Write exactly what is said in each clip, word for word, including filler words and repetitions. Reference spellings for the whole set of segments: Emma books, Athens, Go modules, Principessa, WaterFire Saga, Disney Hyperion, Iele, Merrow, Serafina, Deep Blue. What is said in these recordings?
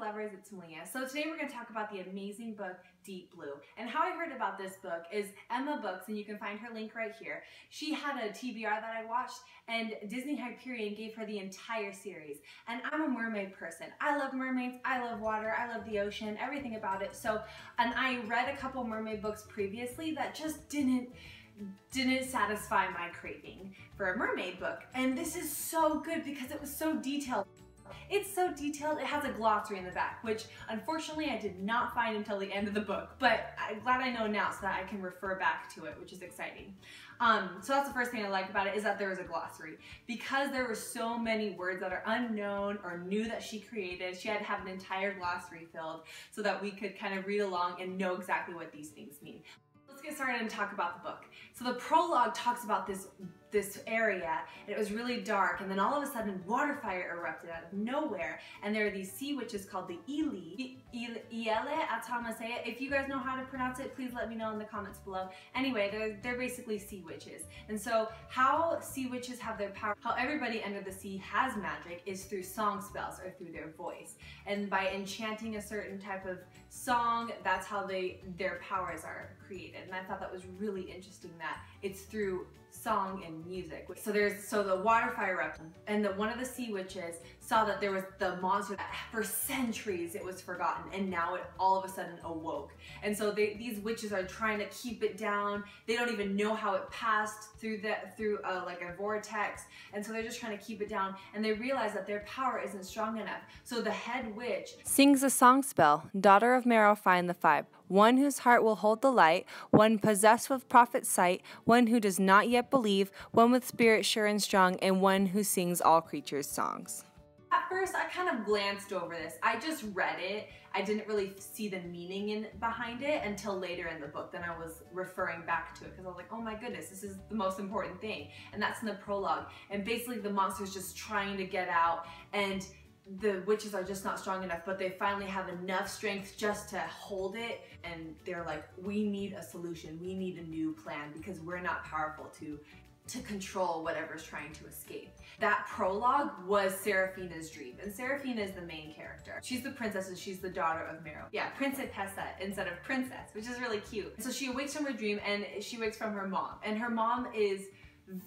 lovers, it's Malia. So today we're going to talk about the amazing book Deep Blue. And how I heard about this book is Emma Books, and you can find her link right here. She had a T B R that I watched, and Disney Hyperion gave her the entire series. And I'm a mermaid person. I love mermaids, I love water, I love the ocean, everything about it. So, and I read a couple mermaid books previously that just didn't didn't satisfy my craving for a mermaid book. And this is so good because it was so detailed. It's so detailed, it has a glossary in the back, which unfortunately I did not find until the end of the book, but I'm glad I know now so that I can refer back to it, which is exciting. Um, so that's the first thing I like about it, is that there was a glossary. Because there were so many words that are unknown or new that she created, she had to have an entire glossary filled so that we could kind of read along and know exactly what these things mean. Let's get started and talk about the book. So the prologue talks about this this area, and it was really dark, and then all of a sudden water fire erupted out of nowhere, and there are these sea witches called the Iele. Iele, that's how I'm gonna say it. If you guys know how to pronounce it, please let me know in the comments below. Anyway, they're, they're basically sea witches. And so how sea witches have their power, how everybody under the sea has magic, is through song spells or through their voice. And by enchanting a certain type of song, that's how they their powers are created. And I thought that was really interesting that it's through song and music. So there's so the water fire erupted, and the one of the sea witches saw that there was the monster that for centuries it was forgotten, and now it all of a sudden awoke. And so they, these witches are trying to keep it down. They don't even know how it passed through that through a, like a vortex, and so they're just trying to keep it down. And they realize that their power isn't strong enough. So the head witch sings a song spell. Daughter of Merrow, find the five. One whose heart will hold the light, one possessed with prophet's sight, one who does not yet believe, one with spirit sure and strong, and one who sings all creatures' songs. At first, I kind of glanced over this. I just read it. I didn't really see the meaning in, behind it until later in the book. Then I was referring back to it because I was like, oh my goodness, this is the most important thing. And that's in the prologue. And basically the monster's just trying to get out, and the witches are just not strong enough, but they finally have enough strength just to hold it. And they're like, we need a solution. We need a new plan because we're not powerful to to control whatever's trying to escape. That prologue was Serafina's dream, and Serafina is the main character. She's the princess, and she's the daughter of Merrow. Yeah, Principessa instead of princess, which is really cute. So she awakes from her dream, and she wakes from her mom, and her mom is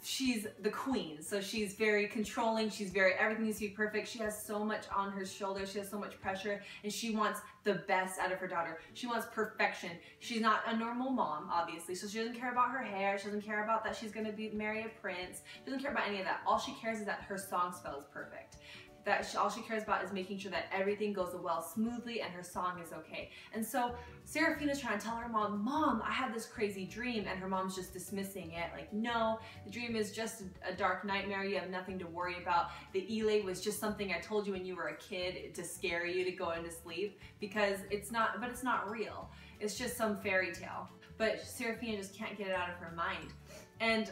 she's the queen, so she's very controlling, she's very, everything needs to be perfect, she has so much on her shoulders, she has so much pressure, and she wants the best out of her daughter. She wants perfection. She's not a normal mom, obviously, so she doesn't care about her hair, she doesn't care about that she's gonna be marry a prince, she doesn't care about any of that. All she cares is that her song spell is perfect. That she, all she cares about is making sure that everything goes well smoothly and her song is okay. And so Serafina's trying to tell her mom, Mom, I had this crazy dream, and her mom's just dismissing it. Like, no, the dream is just a dark nightmare. You have nothing to worry about. The Iele was just something I told you when you were a kid to scare you to go into sleep, because it's not, but it's not real. It's just some fairy tale. But Serafina just can't get it out of her mind. And,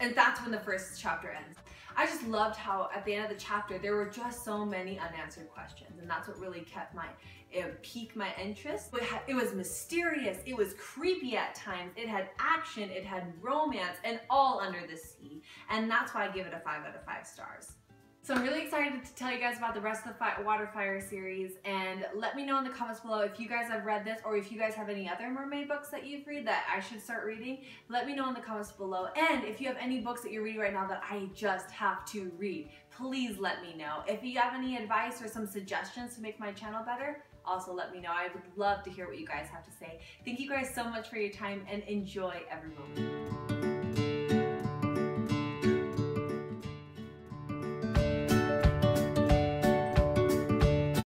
and that's when the first chapter ends. I just loved how at the end of the chapter there were just so many unanswered questions, and that's what really kept my, it piqued my interest. It was mysterious, it was creepy at times, it had action, it had romance, and all under the sea. And that's why I give it a five out of five stars. So I'm really excited to tell you guys about the rest of the WaterFire series, and let me know in the comments below if you guys have read this, or if you guys have any other mermaid books that you've read that I should start reading. Let me know in the comments below, and if you have any books that you're reading right now that I just have to read, please let me know. If you have any advice or some suggestions to make my channel better, also let me know. I would love to hear what you guys have to say. Thank you guys so much for your time, and enjoy every moment.